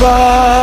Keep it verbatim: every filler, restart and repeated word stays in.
Bye.